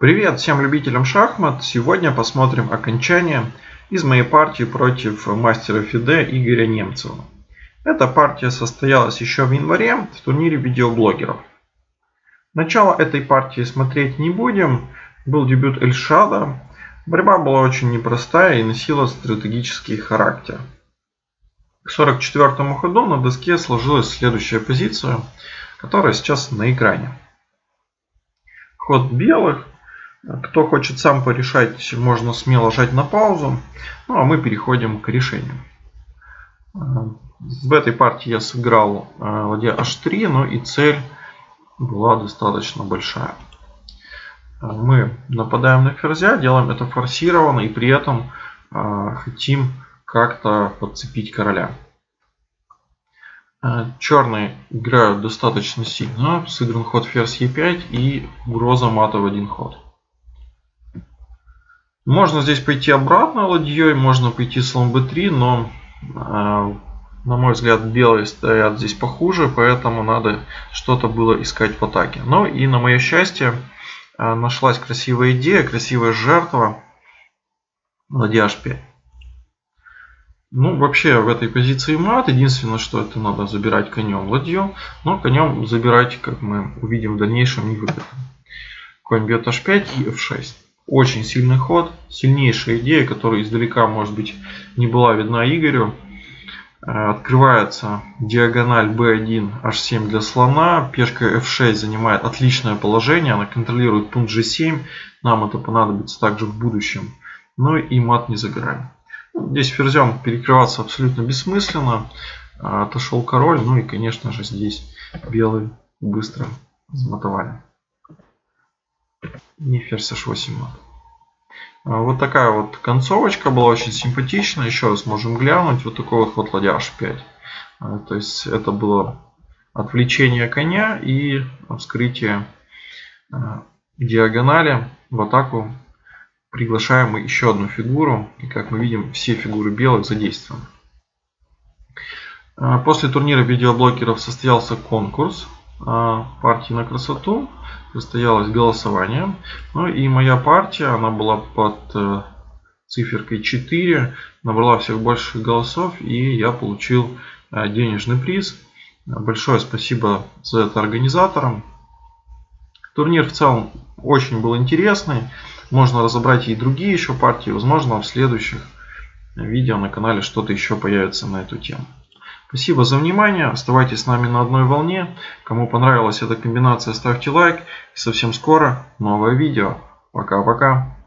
Привет всем любителям шахмат! Сегодня посмотрим окончание из моей партии против мастера Фиде Игоря Немцева. Эта партия состоялась еще в январе в турнире видеоблогеров. Начало этой партии смотреть не будем. Был дебют Эльшада. Борьба была очень непростая и носила стратегический характер. К 44-му ходу на доске сложилась следующая позиция, которая сейчас на экране. Ход белых. Кто хочет сам порешать, можно смело жать на паузу. Ну а мы переходим к решению. В этой партии я сыграл ладья h3, но и цель была достаточно большая. Мы нападаем на ферзя, делаем это форсированно и при этом хотим как-то подцепить короля. Черные играют достаточно сильно. Сыгран ход ферзь e5 и угроза мата в один ход. Можно здесь пойти обратно ладьей, можно пойти слон b3, но, на мой взгляд, белые стоят здесь похуже, поэтому надо что-то было искать в атаке. Но и на мое счастье нашлась красивая идея, красивая жертва ладья h5. Ну, вообще в этой позиции мат. Единственное, что это надо забирать конем ладью. Но конем забирать, как мы увидим в дальнейшем, не выгодно. Конь бьет h5 и f6. Очень сильный ход. Сильнейшая идея, которая издалека, может быть, не была видна Игорю. Открывается диагональ b1, h7 для слона. Пешка f6 занимает отличное положение. Она контролирует пункт g7. Нам это понадобится также в будущем. Ну и мат не за грани. Здесь ферзем перекрываться абсолютно бессмысленно. Отошел король. Ну и, конечно же, здесь белые быстро заматовали. И ферзь h8 мат. Вот такая вот концовочка была очень симпатичная. Еще раз можем глянуть. Вот такой вот ход ладья h5. То есть это было отвлечение коня и вскрытие диагонали в атаку. Приглашаем мы еще одну фигуру. И как мы видим, все фигуры белых задействованы. После турнира видеоблогеров состоялся конкурс партии на красоту. Состоялось голосование. Ну и моя партия, она была под циферкой 4. Набрала всех больших голосов. И я получил денежный приз. Большое спасибо за это организаторам. Турнир в целом очень был интересный. Можно разобрать и другие еще партии. Возможно, в следующих видео на канале что-то еще появится на эту тему. Спасибо за внимание. Оставайтесь с нами на одной волне. Кому понравилась эта комбинация, ставьте лайк. И совсем скоро новое видео. Пока-пока.